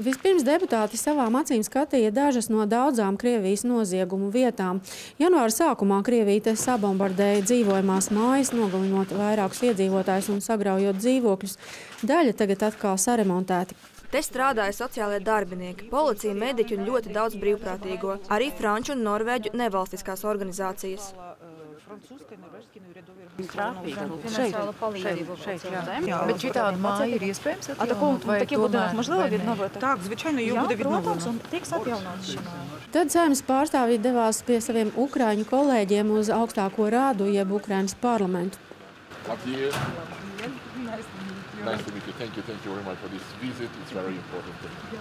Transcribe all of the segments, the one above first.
Vispirms deputāti savām acīm skatīja dažas no daudzām Krievijas noziegumu vietām. Janvāra sākumā Krievija sabombardēja dzīvojamās mājas, nogalinot vairākus iedzīvotājus un sagraujot dzīvokļus. Daļa tagad atkal saremontēti. Te strādāja sociālie darbinieki, policija, mediķi un ļoti daudz brīvprātīgo, arī franču un norvēģu nevalstiskās organizācijas. Bet šī tāda māja ir iespējams atjaunot, vai tomēr? Tak, zvičaini, jau būtu vidnovota. Tiks atjaunots šī māja. Tad Saeimas pārstāvji devās pie saviem ukraiņu kolēģiem uz augstāko rādu, jeb Ukrainas parlamentu. Nice to meet you. Thank you very much for this visit. It's very important.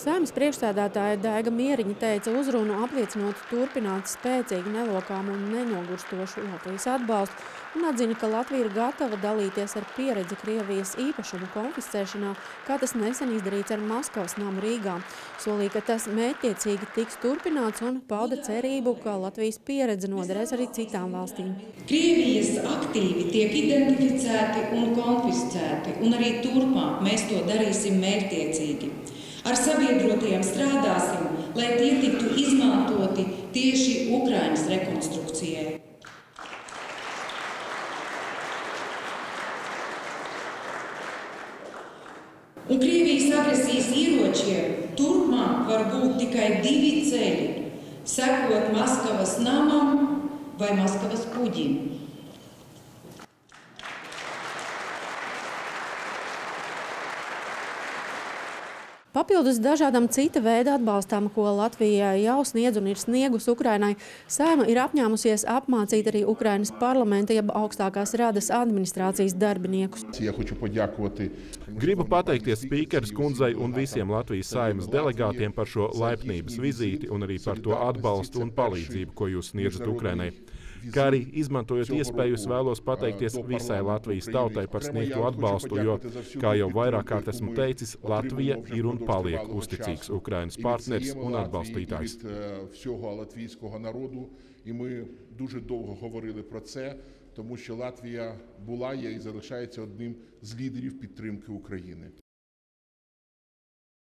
Saeimas priekšsēdētāja Daiga Mieriņa teica uzrunu apliecinot turpināt spēcīgi nelokām un nenogurstošu Latvijas atbalstu un atzina, ka Latvija ir gatava dalīties ar pieredzi Krievijas īpašumu konfiscēšanā, kā tas nesen izdarīts ar Maskavas namu Rīgā. Solīja, ka tas mērķtiecīgi tiks turpināts un pauda cerību, ka Latvijas pieredze noderēs arī citām valstīm. Krievijas aktīvi tiek identificēti un konfiscēti, un arī turpmāk mēs to darīsim mērķtiecīgi. Ar sabiedrotajiem strādāsim, lai tie tiktu izmantoti tieši Ukrainas rekonstrukcijai. Un Krievijas agresijas ieročiem turpmāk var būt tikai divi ceļi – sekot Maskavas namam vai Maskavas kuģim. Papildus dažādam cita veida atbalstām, ko Latvija jau sniedz un ir sniegus Ukrainai, Saeima ir apņēmusies apmācīt arī Ukrainas parlamenta jeb augstākās radas administrācijas darbiniekus. Gribu pateikties spīkeres kundzei un visiem Latvijas Saeimas delegātiem par šo laipnības vizīti un arī par to atbalstu un palīdzību, ko jūs sniedzat Ukrainai. Kā arī izmantojot iespējas, vēlos pateikties visai Latvijas tautai par sniegto atbalstu, jo, kā jau vairākkārt esmu teicis, Latvija ir un paliek uzticīgs Ukrainas partneris un atbalstītājs. Тому що Латвія була, є і залишається одним з лідерів підтримки України.